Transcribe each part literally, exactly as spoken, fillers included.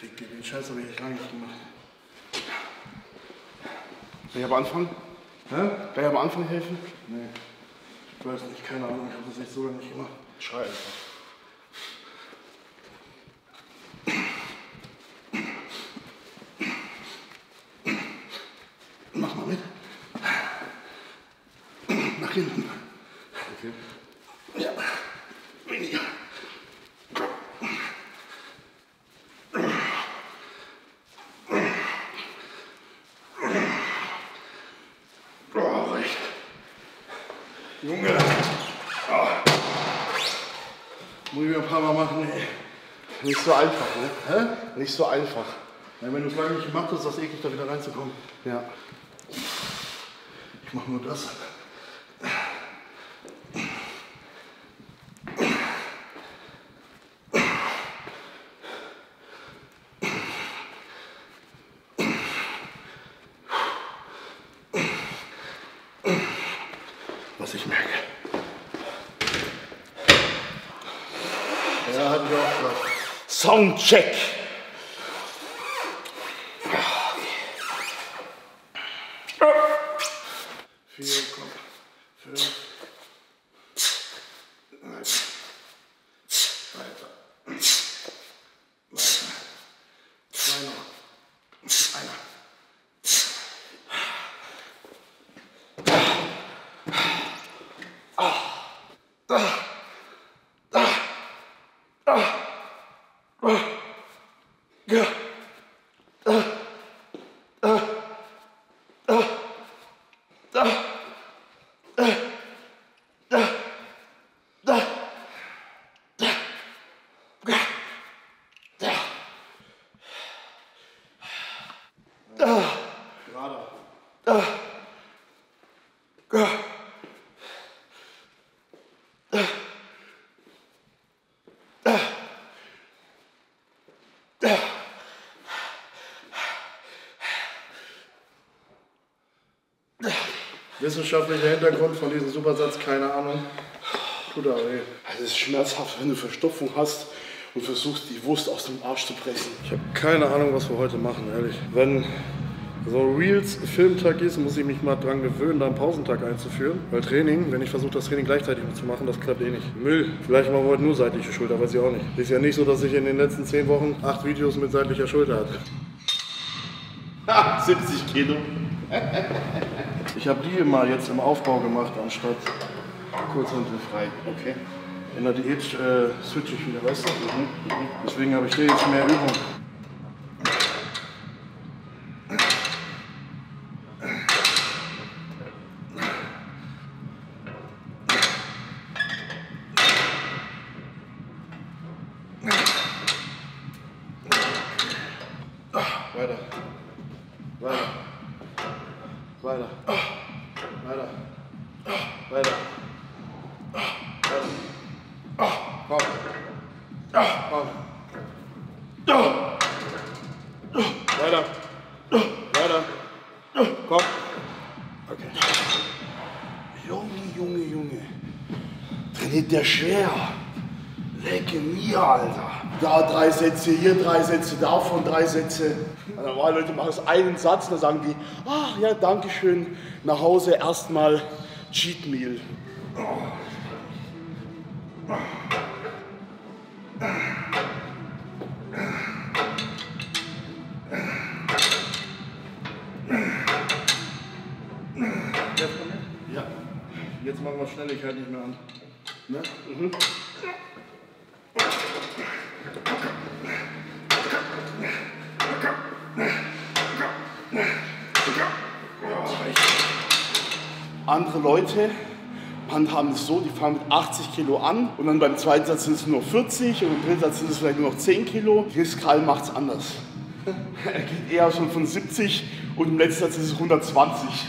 Fick, den Scheiß habe ich nicht lange gemacht. Soll ich aber anfangen? Ne? Gleich am Anfang helfen? Nee. Ich weiß nicht, keine Ahnung, ich habe das echt so lange nicht gemacht. Schrei einfach. Mach mal mit. Nach hinten. Okay. Ja. Weniger. Junge! Oh. Muss ich mir ein paar Mal machen, ey. Nicht so einfach, ne? Hä? Nicht so einfach. Ja, wenn du es lange nicht gemacht hast, ist das eklig, da wieder reinzukommen. Ja. Ich mach nur das. Ich merke. Ja, hat mich auch gemacht. Soundcheck! Vier, komm. Fünf. Weiter. Weiter. Zwei noch. Einer. Wissenschaftlicher Hintergrund von diesem Supersatz, keine Ahnung. Tut aber weh. Es ist schmerzhaft, wenn du Verstopfung hast und versuchst, die Wurst aus dem Arsch zu pressen. Ich habe keine Ahnung, was wir heute machen, ehrlich. Wenn so Reels-Filmtag ist, muss ich mich mal dran gewöhnen, da einen Pausentag einzuführen. Weil Training, wenn ich versuche, das Training gleichzeitig zu machen, das klappt eh nicht. Müll. Vielleicht machen wir heute nur seitliche Schulter, weiß ich auch nicht. Ist ja nicht so, dass ich in den letzten zehn Wochen acht Videos mit seitlicher Schulter hatte. Ha, siebzig Kilo. Ich habe die mal jetzt im Aufbau gemacht, anstatt kurzhantelfrei. Okay. In der Diät äh, switche ich wieder, weißt du? Mhm. Mhm. Deswegen habe ich hier jetzt mehr Übung. Weiter. Weiter. Weiter. Weiter. Weiter. Komm. Komm. Weiter. Weiter. Komm. Okay. Junge, Junge, Junge. Trainiert der schwer. Lecke mir, Alter. Da drei Sätze, hier drei Sätze, davon drei Sätze. Normale Leute machen es einen Satz und dann sagen die, ach ja, danke schön, nach Hause erstmal Cheat Meal. Ja, jetzt machen wir Schnelligkeit nicht mehr an. Ne? Mhm. Andere Leute handhaben es so, die fangen mit achtzig Kilo an und dann beim zweiten Satz sind es nur vierzig und im dritten Satz sind es vielleicht nur noch zehn Kilo. Chris Kall macht es anders. Er geht eher schon von siebzig und im letzten Satz ist es hundertzwanzig.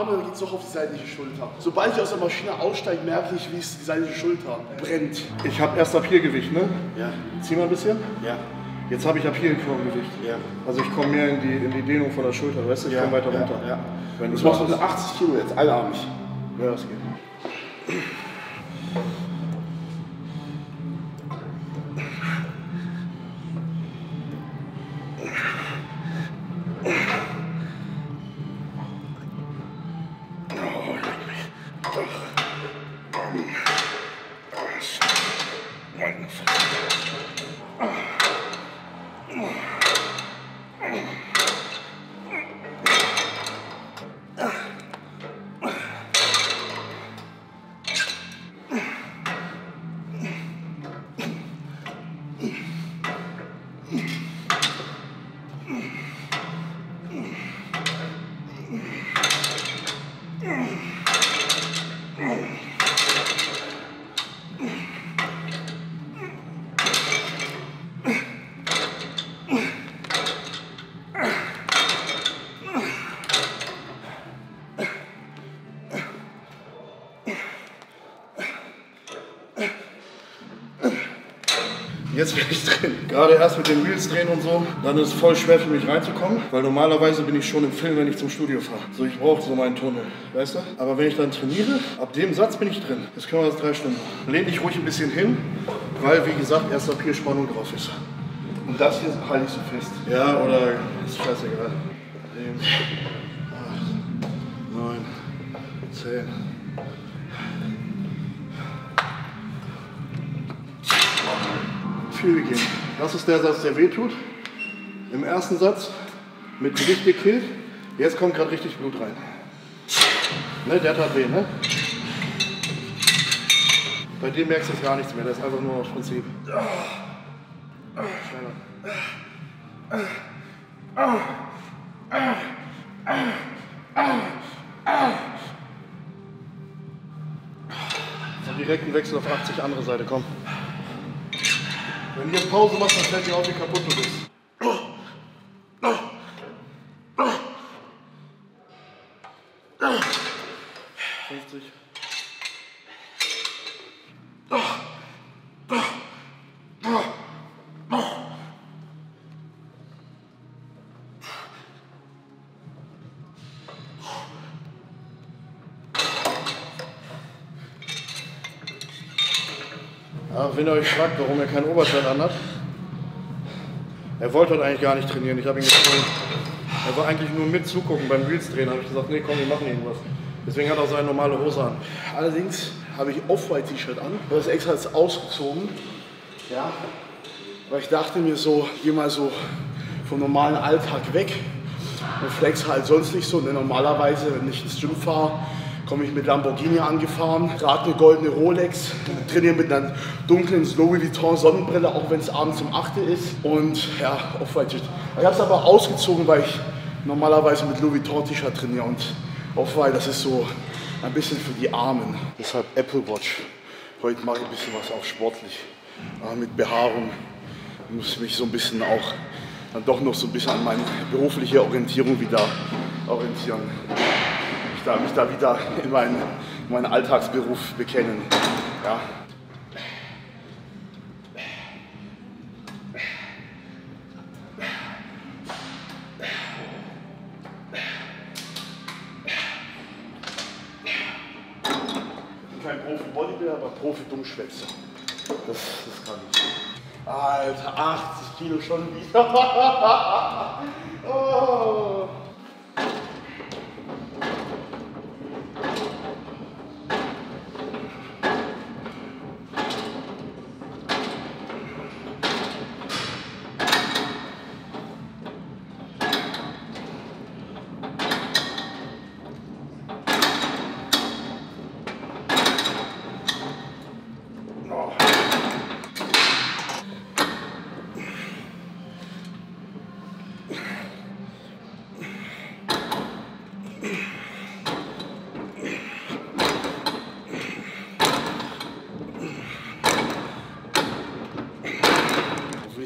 Arme, dann geht es noch auf die seitliche Schulter. Sobald ich aus der Maschine aussteige, merke ich, wie es die seitliche Schulter brennt. Ich habe erst ab hier Gewicht, ne? Ja. Zieh mal ein bisschen. Ja. Jetzt habe ich ab hier ein Knorrengewicht. Ja. Also ich komme mehr in die, in die Dehnung von der Schulter, weißt du? Ich ja, komme weiter ja, runter. Ja. Wenn ich mache so achtzig Kilo jetzt, allarmig. Ja, das geht. Jetzt bin ich drin. Gerade erst mit den Wheels drehen und so, dann ist es voll schwer für mich reinzukommen, weil normalerweise bin ich schon im Film, wenn ich zum Studio fahre. So, ich brauche so meinen Tunnel, weißt du? Aber wenn ich dann trainiere, ab dem Satz bin ich drin. Jetzt können wir das drei Stunden machen. Lehn dich ruhig ein bisschen hin, weil wie gesagt, erst ab hier Spannung drauf ist. Und das hier halte ich so fest. Ja, oder ist scheißegal. zehn, acht, neun, zehn. Gehen. Das ist der Satz, der weh tut. Im ersten Satz mit Gewicht gekillt. Jetzt kommt gerade richtig Blut rein. Ne, der tat weh, ne? Bei dem merkst du jetzt gar nichts mehr. Das ist einfach nur aus Prinzip. Schneller. So, direkt ein Wechsel auf achtzig, andere Seite, komm. Wenn ihr Pause macht, dann fällt ihr auf, wie kaputt du bist. fünfzig. Wenn ihr euch fragt, warum er kein Oberteil anhat, er wollte heute eigentlich gar nicht trainieren, ich habe ihn gezwungen. Er war eigentlich nur mit zugucken beim Wheels drehen, habe ich gesagt, nee komm, wir machen irgendwas. Deswegen hat er seine normale Hose an. Allerdings habe ich Off-White-T-Shirt an, das ist extra jetzt ausgezogen, ja, weil ich dachte mir so, geh mal so vom normalen Alltag weg und flex halt sonst nicht so, denn normalerweise, wenn ich ins Gym fahre, komme ich mit Lamborghini angefahren, gerade eine goldene Rolex, trainiere mit einer dunklen Louis Vuitton Sonnenbrille, auch wenn es abends um acht Uhr ist. Und ja, Off-White. Ich habe es aber ausgezogen, weil ich normalerweise mit Louis Vuitton T-Shirt trainiere und Off-White, das ist so ein bisschen für die Armen. Deshalb Apple Watch. Heute mache ich ein bisschen was auch sportlich, aber mit Behaarung. Ich muss mich so ein bisschen auch, dann doch noch so ein bisschen an meine berufliche Orientierung wieder orientieren. Ich darf mich da wieder in meinen, in meinen Alltagsberuf bekennen. Ja. Ich bin kein Profi-Bodybuilder, aber Profi-Dummschwätzer. Das, das kann ich. Alter, achtzig Kilo schon wieder. Oh.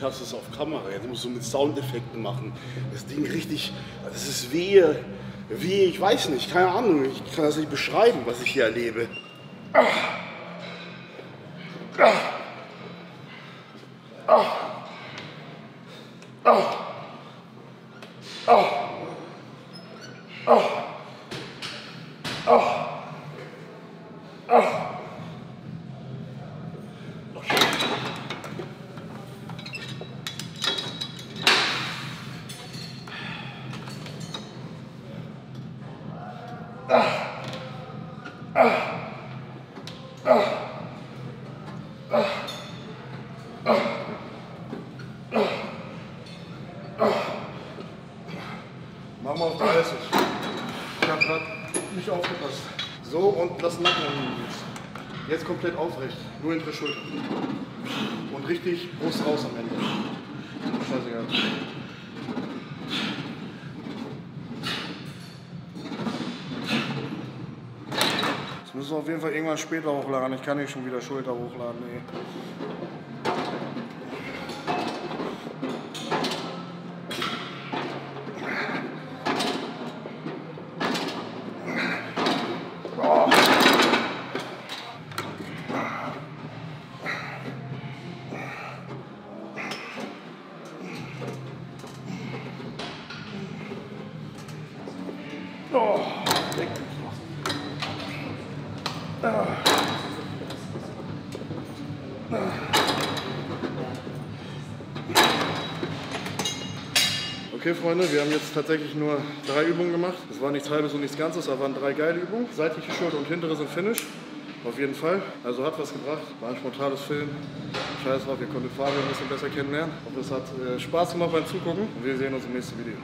ich hasse es auf Kamera, jetzt musst du mit Soundeffekten machen. Das Ding richtig, das ist wie, wie, ich weiß nicht, keine Ahnung, ich kann das nicht beschreiben, was ich hier erlebe. Ah. Ah. Ah. Ah. Ah. Ah. Ah. Ah. Jetzt komplett aufrecht, nur hintere Schulter. Und richtig Brust raus am Ende. Scheißegal. Das müssen wir auf jeden Fall irgendwann später hochladen. Ich kann nicht schon wieder Schulter hochladen. Ey. Okay Freunde, wir haben jetzt tatsächlich nur drei Übungen gemacht. Es war nichts halbes und nichts ganzes, aber waren drei geile Übungen. Seitliche Schulter und hintere sind Finish. Auf jeden Fall. Also hat was gebracht. War ein spontanes Film. Scheiß drauf, ihr konntet Fabian ein bisschen besser kennenlernen. Und es hat äh, Spaß gemacht beim Zugucken. Und wir sehen uns im nächsten Video.